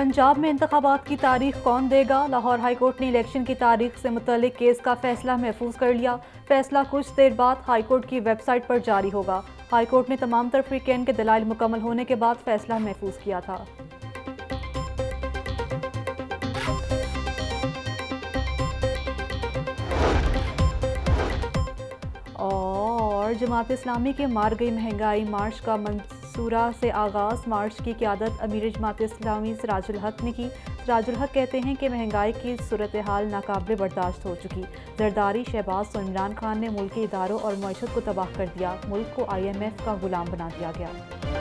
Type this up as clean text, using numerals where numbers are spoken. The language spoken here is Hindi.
पंजाब में इंतखाबात की तारीख कौन देगा? लाहौर हाईकोर्ट ने इलेक्शन की तारीख से मुतल्लिक केस का फैसला महफूज कर लिया। फैसला कुछ देर बाद हाईकोर्ट की वेबसाइट पर जारी होगा। हाईकोर्ट ने तमाम तरफीन के दलाइल मुकम्मल होने के बाद फैसला महफूज किया था। और जमात-ए-इस्लामी के मार गई महंगाई मार्च का मंसूरा से आगाज़। मार्च की क़ियादत अमीर जमात-ए-इस्लामी सिराजुल हक ने की। सिराजुल हक कहते हैं कि महंगाई की सूरत हाल नाकाबिल बर्दाश्त हो चुकी। जरदारी, शहबाज और इमरान खान ने मुल्की इदारों और मईशत को तबाह कर दिया। मुल्क को IMF का गुलाम बना दिया गया।